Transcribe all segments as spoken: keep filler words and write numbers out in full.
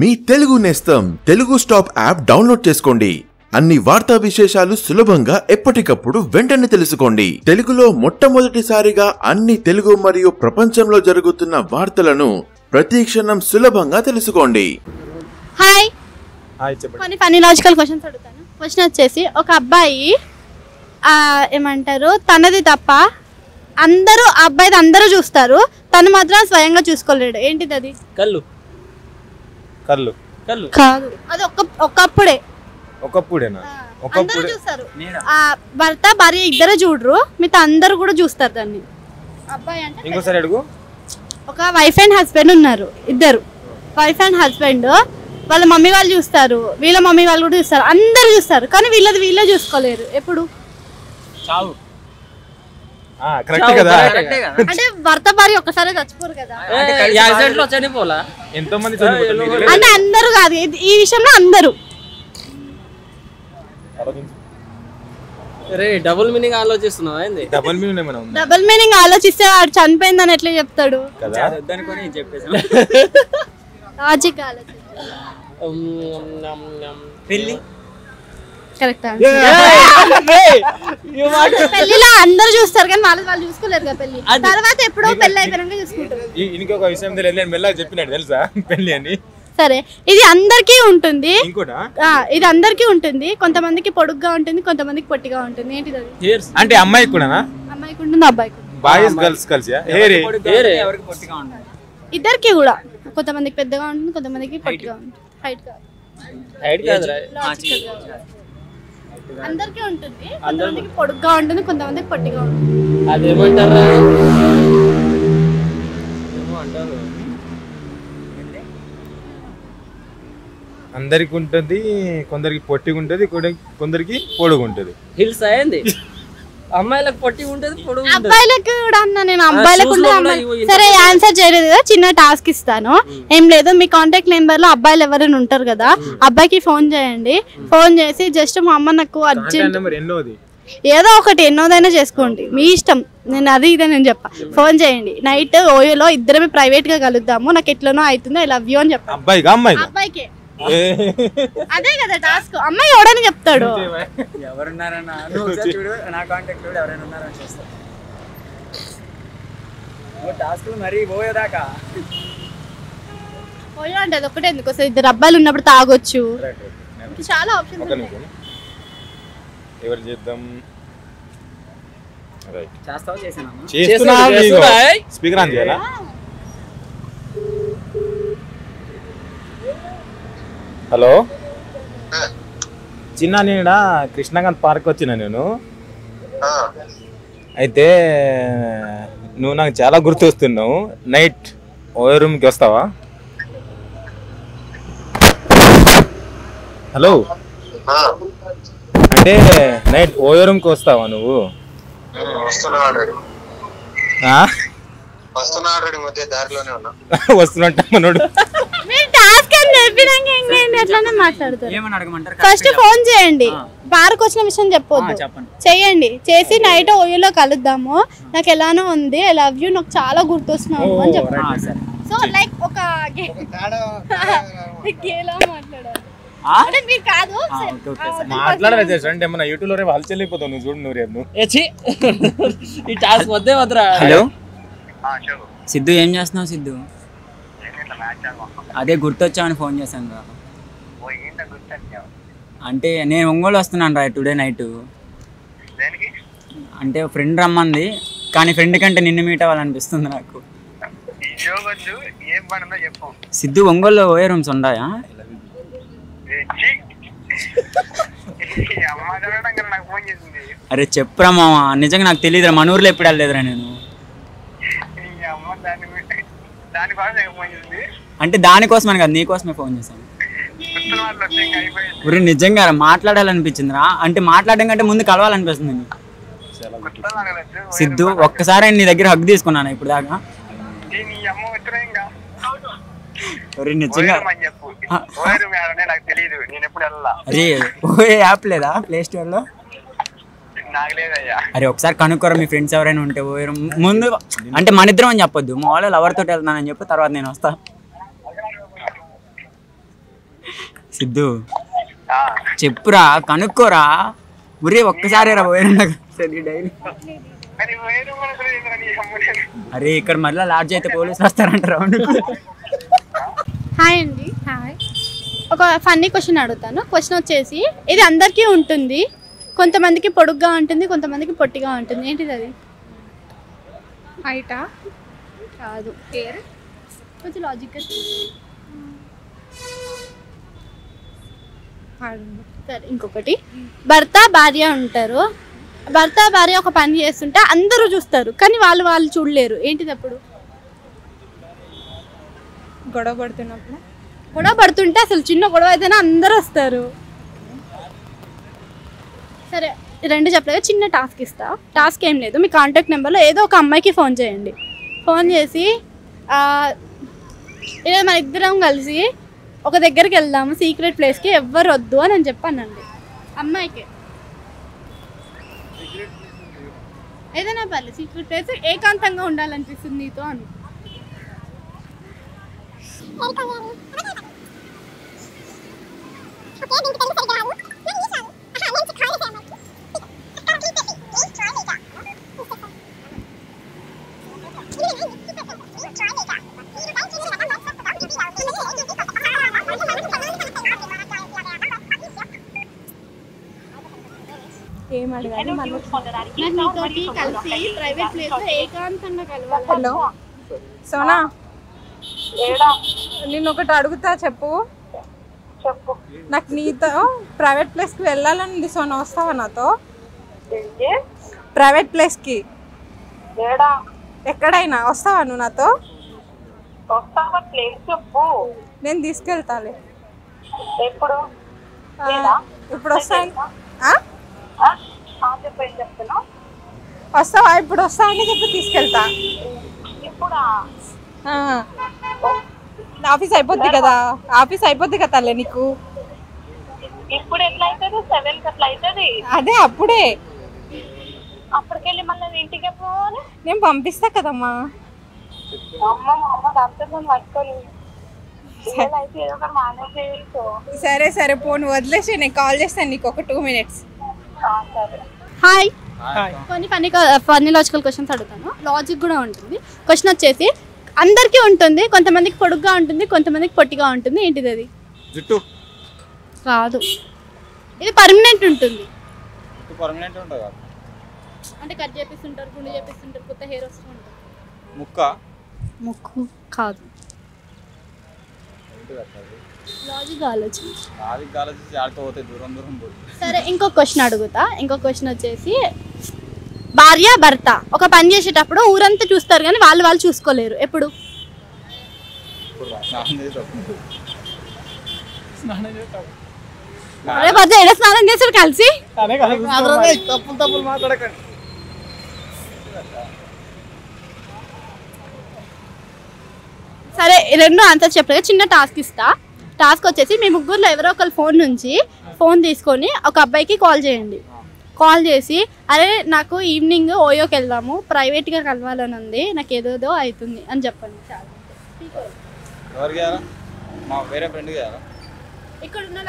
మీ తెలుగు నేస్తం Telugu stop app download చేసుకోండి। అన్ని వార్తా విశేషాలు సులభంగా ఎప్పటికప్పుడు వెంటనే తెలుసుకోండి। తెలుగులో మొట్టమొదటిసారిగా అన్ని తెలుగు మరియు ప్రపంచంలో జరుగుతున్న వార్తలను ప్రతిక్షణం సులభంగా తెలుసుకోండి। హాయ్ హాయ్ చెప్పండి। కొన్ని ఫన్నీ లాజికల్ క్వశ్చన్స్ అడుగుతాను। క్వశ్చన్ వచ్చేసి ఒక అబ్బాయి ఆ ఏమంటారు తనది తప్ప అందరూ అబ్బాయిది అందరూ చూస్తారు, తను మాత్రం స్వయంగా చూసుకోలేడు, ఏంటిది అది? కళ్ళు। కళ్ళు కళ్ళు కాదు, అది ఒక ఒకప్పుడే ఒకప్పుడేనా? ఒకప్పుడు చూస్తారు, భర్త భార్య ఇద్దరు చూడరు, మిగతా అందరూ కూడా చూస్తారు దాన్ని। అబ్బాయి అంటే ఇంకోసారి అడుగు। ఒక వైఫ్ అండ్ హస్బెండ్ ఉన్నారు, ఇద్దరు వైఫ్ అండ్ హస్బెండ్, వాళ్ళ మమ్మీ వాళ్ళు చూస్తారు, వీళ్ళ మమ్మీ వాళ్ళు కూడా చూస్తారు, అందరు చూస్తారు, కానీ వీళ్ళది వీళ్ళే చూసుకోలేరు ఎప్పుడు। చావు। అంటే భర్త భార్య ఒక్కసారి చచ్చిపోరు కదా, అంటే అందరూ కాదు, ఈ విషయంలో అందరూ డబుల్ మీనింగ్ ఆలోచిస్తే వాడు చనిపోయిందని ఎట్లా చెప్తాడు? లాజిక్ ఆలోచించి ఇంకొక విషయం చెప్పినట్టు తెలుసా పెళ్లి అని? సరే, ఇది అందరికీ ఉంటుంది, ఇది అందరికీ ఉంటుంది, కొంతమందికి పొడుగ్గా ఉంటుంది, కొంతమందికి పొట్టిగా ఉంటుంది, ఏంటిది? అంటే అమ్మాయి కూడా అమ్మాయికి ఉంటుంది, అబ్బాయికి, బాయ్స్ గర్ల్స్ కలిసి ఇద్దరికి కూడా, కొంతమందికి పెద్దగా ఉంటుంది, కొంతమందికి పొట్టిగా ఉంటుంది, హైట్ కాదు అందరికీ ఉంటుంది, కొంతమందికి పొడుగ్గా ఉంటుంది, కొంతమందికి పొట్టిగా ఉంటుంది, అదేమంటారా? అందరికి ఉంటుంది, కొందరికి పొట్టి ఉంటుంది, కొందరికి పొడుగు ఉంటుంది, హిల్స్ అయింది అమ్మాయిలకు పొట్టి ఉంటుంది, పొడుగు అబ్బాయిలకు కూడా అన్నా నేను అబ్బాయిలకు ఉంటుంది। సరే, ఆన్సర్ చేయలేదు కదా, చిన్న టాస్క్ ఇస్తాను, ఏం లేదు, మీ కాంటాక్ట్ నెంబర్ లో అబ్బాయిలు ఎవరైనా ఉంటారు కదా, అబ్బాయికి ఫోన్ చేయండి, ఫోన్ చేసి జస్ట్ మా అమ్మ నాకు అర్జెంట్ ఏదో ఒకటి ఎన్నోదైనా చేసుకోండి, మీ ఇష్టం, నేను అది ఇదే నేను చెప్పా, ఫోన్ చేయండి, నైట్ ఓయోలో ఇద్దరమే ప్రైవేట్ గా కలుద్దాము, నాకు ఎట్లనో అవుతుందో ఐ లవ్ యూ అని చెప్పా, అబ్బాయికి అమ్మాయికి, అదే కదా టాస్క్, అమ్మాయి ఎవడని చెప్తాడు? ఓయో అంటే అది ఒకటే, ఎందుకు సార్ ఇద్దరు అబ్బాయిలు ఉన్నప్పుడు తాగొచ్చు, చాలా ఆప్షన్స్ ఉన్నాయి, ఎవరు చేద్దాం? చేస్తావా? చేసానా? స్పీకర్ ఆన్ చేయాలా? హలో చిన్న, నేను కృష్ణాకాంత్ పార్క్ వచ్చిన నేను, అయితే నువ్వు నాకు చాలా గుర్తు వస్తున్నావు, నైట్ ఓయో రూమ్కి వస్తావా? హలో, అంటే నైట్ ఓయో రూమ్కి వస్తావా నువ్వు? వస్తున్నట్టు మనోడు ఫస్ట్ ఫోన్ చేయండి, పార్క్ వచ్చిన విషయం చెప్పొద్దు, చెయ్యండి, చేసి నైట్ ఓయోలో కలుద్దాము, నాకు ఎలానో ఉంది, ఐ లవ్ యూ, నాకు చాలా గుర్తొస్తున్నావు అని చెప్పాను. సో లైక్ ఒక సిద్ధు ఏం చేస్తున్నావు? సిద్ధు అదే గుర్తొచ్చామని ఫోన్ చేశాను రా, అంటే నేను ఒంగోలు వస్తున్నాను రా టుడే నైట్, అంటే ఫ్రెండ్ రమ్మంది, కానీ ఫ్రెండ్ కంటే నిన్ను మీట్ అవ్వాలనిపిస్తుంది నాకు. సిద్ధు ఒంగోలులో ఓయో రూమ్స్ ఉన్నాయా? అరే చెప్పరా మావా, నిజంగా నాకు తెలియదురా, మన ఊర్లో ఎప్పుడు వెళ్ళలేదురా నేను, అంటే దానికోసం అని కాదు, నీకోసమే ఫోన్ చేశాను. ఇప్పుడు నిజంగా మాట్లాడాలనిపించింది రా, అంటే మాట్లాడడం కంటే ముందు కలవాలనిపిస్తుంది నీకు. సిద్ధు ఒక్కసారి నీ దగ్గర హగ్ తీసుకున్నాను ఇప్పుడు దాకా, నిజంగా అరే ఓయో యాప్ లేదా ప్లే స్టోర్ లో? అరే ఒకసారి కనుక్కోరా మీ ఫ్రెండ్స్ ఎవరైనా ఉంటే ఓయో ముందు, అంటే మన ఇద్దరం అని చెప్పొద్దు, మా వాళ్ళు ఎవరితో వెళ్తానని చెప్పి తర్వాత నేను వస్తా. సిద్ధు చెప్పురా కనుక్కోరా ఒరే ఒక్కసారి రా పోయినాక సరి డైలీ అరే వేరు మనసులో ఏందరని అమ్మునే అరే ఇక్కడ మళ్ళీ లాడ్జ్ అయితే పోలీస్ వస్తారంట రౌండ్ హాయ్ అండి హాయ్ ఒక ఫన్నీ క్వశ్చన్ అడుగుతాను క్వశ్చన్ వచ్చేసి ఇది అందరికీ ఉంటుంది కొంతమందికి పొడుగ్గా ఉంటుంది కొంతమందికి పొట్టిగా ఉంటుంది ఏంటిది అది హైటా కాదు పేరు కొంచెం లాజిక్ సరే ఇంకొకటి భర్త భార్య ఉంటారు భర్త భార్య ఒక పని చేస్తుంటే అందరూ చూస్తారు కానీ వాళ్ళు వాళ్ళు చూడలేరు ఏంటిది అప్పుడు గొడవ పడుతున్నప్పుడు గొడవ పడుతుంటే అసలు చిన్న గొడవ అయితేనే అందరూ వస్తారు సరే రెండు చెప్పలేదా చిన్న టాస్క్ ఇస్తా టాస్క్ ఏం లేదు మీ కాంటాక్ట్ నెంబర్లో ఏదో ఒక అమ్మాయికి ఫోన్ చేయండి ఫోన్ చేసి ఇలా మన ఇద్దరం కలిసి ఒక దగ్గరికి వెళ్దాము సీక్రెట్ ప్లేస్కి ఎవ్వరు వద్దు అని నేను చెప్పానండి అమ్మాయికి ఏదైనా పర్లేదు సీక్రెట్ ప్లేస్ ఏకాంతంగా ఉండాలనిపిస్తుంది నీతో అను హలో సోనా నేను ఒకటి అడుగుతా చెప్పు నాకు నీతో ప్రైవేట్ ప్లేస్కి వెళ్ళాలని సోనా వస్తావా నాతో ప్రైవేట్ ప్లేస్కి ఎక్కడైనా వస్తావా నువ్వు నాతో నేను తీసుకెళ్తాను ఇప్పుడు వస్తాను వస్తావా ఇప్పుడు వస్తా అని చెప్పి తీసుకెళ్తా ఆఫీస్ అయిపోద్ది కదా ఆఫీస్ అయిపోద్ది కదా తల్లే నీకు అదే అప్పుడే నేను పంపిస్తా కదమ్మా సరే సరే పోను వదిలేసి నేను కాల్ చేస్తాను నీకు ఒక టూ మినిట్స్ హాయ్ కొన్ని ఫన్నీ ఫన్నీ లాజికల్ క్వశ్చన్స్ అడుగుతాను లాజిక్ కూడా ఉంటుంది క్వశ్చన్ వచ్చేసి అందరికీ ఉంటుంది కొంతమందికి పొడుగ్గా ఉంటుంది కొంతమందికి పొట్టిగా ఉంటుంది ఏంటిది అది జుట్టు కాదు ఇది పర్మనెంట్ ఉంటుంది అంటే కట్ చేపిస్తుంటారు గుండు చేపిస్తుంటారు కొత్త హెయిర్ వస్తూ ఉంటుంది ముక్క ముక్కు కాదు సరే ఇంకో క్వశ్చన్ అడుగుతా ఇంకో క్వశ్చన్ వచ్చేసి భార్య భర్త ఒక పని చేసేటప్పుడు ఊరంతా చూస్తారు కానీ వాళ్ళు వాళ్ళు చూసుకోలేరు ఎప్పుడు స్నానం చేసారు కలిసి సరే రెండు ఆన్సర్ చెప్పలేదు చిన్న టాస్క్ ఇస్తా టాస్క్ వచ్చేసి మీ ముగ్గురులో ఎవరో ఒకరు ఫోన్ నుంచి ఫోన్ తీసుకొని ఒక అబ్బాయికి కాల్ చేయండి కాల్ చేసి అరే నాకు ఈవినింగ్ ఓయోకి వెళ్దాము ప్రైవేట్గా కలవాలని ఉంది నాకు ఏదోదో అవుతుంది అని చెప్పండి ఇక్కడ ఉన్న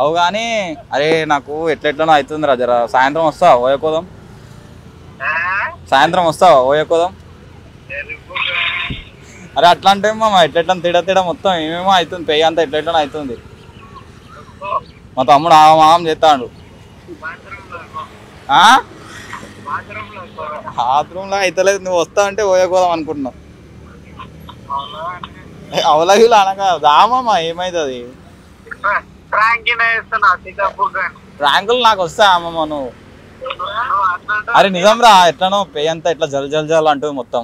అవు కానీ అరే నాకు ఎట్లెట్లనో అవుతుంది రా జరా సాయంత్రం వస్తావా ఓయకోదాం సాయంత్రం వస్తావా ఓయకోదాం అరే అట్లా అంటే మామా ఎట్లెట్లా తేడా తేడా మొత్తం ఏమేమో అవుతుంది పెయ్య అంతా ఎట్లెట్లనో అవుతుంది మా తమ్ముడు ఆమె మామం చేస్తాడు బాత్రూమ్ లో అయితలేదు నువ్వు వస్తా అంటే ఓయకోదాం అనుకుంటున్నావు అవలగిలు అనగా దామా ఏమైతుంది ప్రాంకులు నాకు వస్తా అమ్మమ్మ నువ్వు అరే నిజం రా ఎట్లానో పే అంతా ఇట్లా జల్ జల్ జల్ అంటుంది మొత్తం.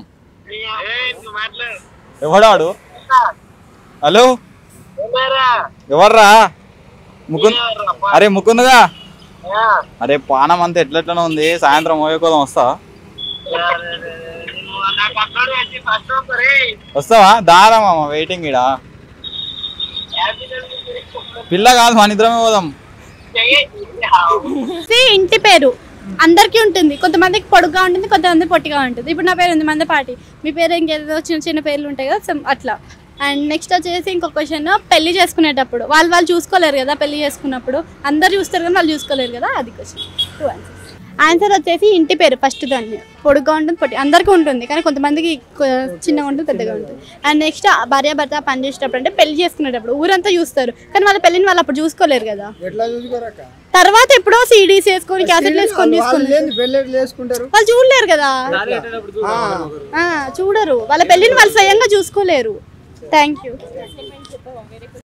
ఎవడాడు? హలో ఎవర్రా? ముకుంద్. అరే ముకుందుగా అరే పానం అంతా ఎట్లా ఎట్లనో ఉంది, సాయంత్రం ఓయో కోసం వస్తా వస్తావా? దారామ్మ వెయిటింగ్ ఇడా పిల్ల కాదు మన ఇద్దరమే పోదాం. ఇంటి పేరు అందరికీ ఉంటుంది, కొంతమందికి పొడుగ్గా ఉంటుంది, కొంతమంది పొట్టిగా ఉంటుంది. ఇప్పుడు నా పేరు ఉంది మంద పాటి, మీ పేరు ఇంకేదో చిన్న చిన్న పేర్లు ఉంటాయి కదా అట్లా. అండ్ నెక్స్ట్ వచ్చేసి ఇంకొక క్వశ్చన్, పెళ్లి చేసుకునేటప్పుడు వాళ్ళు వాళ్ళు చూసుకోలేరు కదా, పెళ్లి చేసుకున్నప్పుడు అందరు చూస్తారు కానీ వాళ్ళు చూసుకోలేరు కదా, అది క్వశ్చన్. Two answers. ఆన్సర్ వచ్చేసి ఇంటి పేరు ఫస్ట్, దాన్ని పొడుగ్గా ఉంటుంది, పొట్టి అందరికీ ఉంటుంది కానీ కొంతమందికి చిన్నగా ఉంటుంది, పెద్దగా ఉంటుంది. అండ్ నెక్స్ట్ భార్య భర్త పని చేసేటప్పుడు అంటే పెళ్లి చేసుకునేటప్పుడు ఊరంతా చూస్తారు కానీ వాళ్ళ పెళ్ళిని వాళ్ళు అప్పుడు చూసుకోలేరు కదా, తర్వాత ఎప్పుడో సీడీస్ వేసుకొని క్యాసెట్లు వేసుకొని చూసుకుంటారు, వాళ్ళు చూడలేరు కదా, చూడరు, వాళ్ళ పెళ్ళిని వాళ్ళు స్వయంగా చూసుకోలేరు. Thank you.